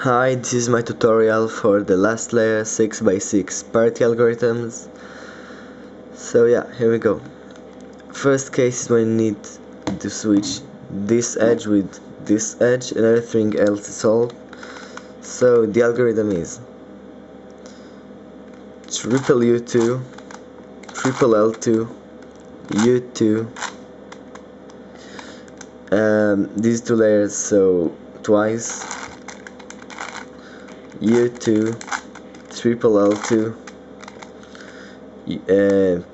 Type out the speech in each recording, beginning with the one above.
Hi, this is my tutorial for the last layer 6x6 parity algorithms. So yeah, here we go. First case is when you need to switch this edge with this edge and everything else is solved. So the algorithm is triple U2, triple L2, U2, these two layers, so twice, U2, triple L2,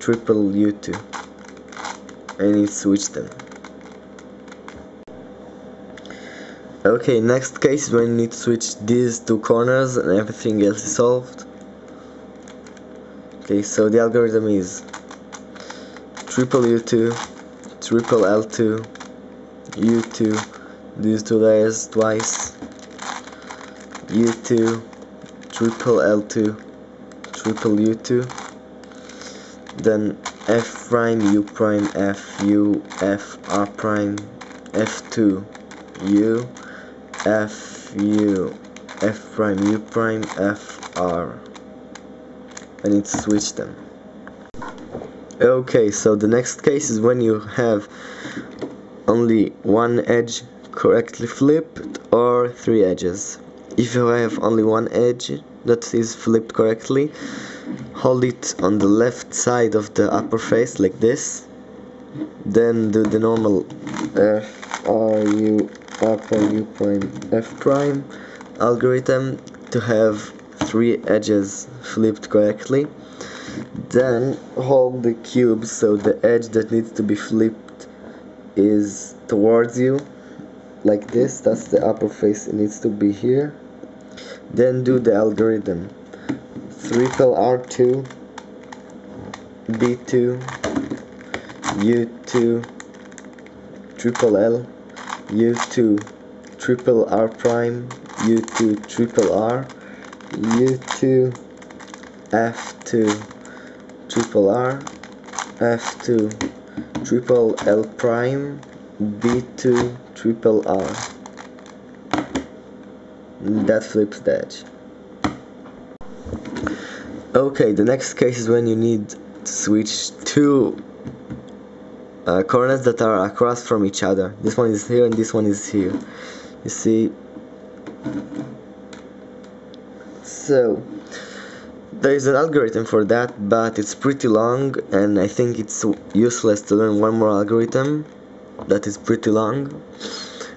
triple U2, and you switch them. Okay, next case when you need to switch these two corners and everything else is solved. Okay, so the algorithm is triple U2, triple L2, U2, these two layers twice, U2, triple L2, triple U2, then F prime, F U, F R prime, F2, U, F U, F prime, U prime, F R. I need to switch them. Okay, so the next case is when you have only one edge correctly flipped or three edges. If you have only one edge that is flipped correctly, hold it on the left side of the upper face like this, then do the normal F R U upper U prime F prime algorithm to have three edges flipped correctly. Then hold the cube so the edge that needs to be flipped is towards you like this. That's the upper face, it needs to be here. Then do the algorithm triple R2, B2, U2, triple L, U2, triple R prime, U2, triple R, U2, F2, triple R, F2, triple L prime, B2, triple R. That flips the edge. Okay, the next case is when you need to switch two corners that are across from each other. This one is here and this one is here. You see? So there is an algorithm for that, but it's pretty long and I think it's useless to learn one more algorithm that is pretty long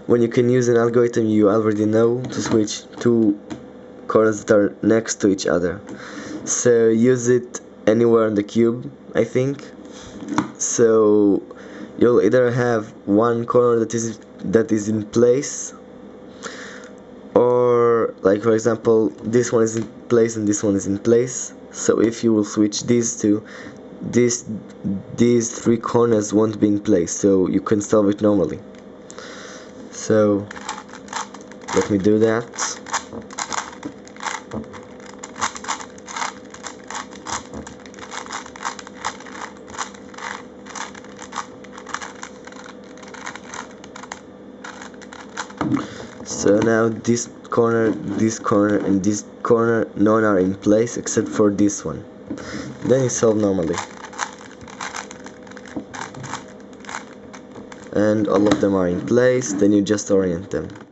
when you can use an algorithm you already know to switch two corners that are next to each other. So use it anywhere on the cube, I think. So you'll either have one corner that is in place, or like for example this one is in place and this one is in place. So if you will switch these two, these three corners won't be in place, so you can solve it normally. So let me do that. So now this corner, and this corner, none are in place except for this one. Then you solve normally. And all of them are in place, then you just orient them.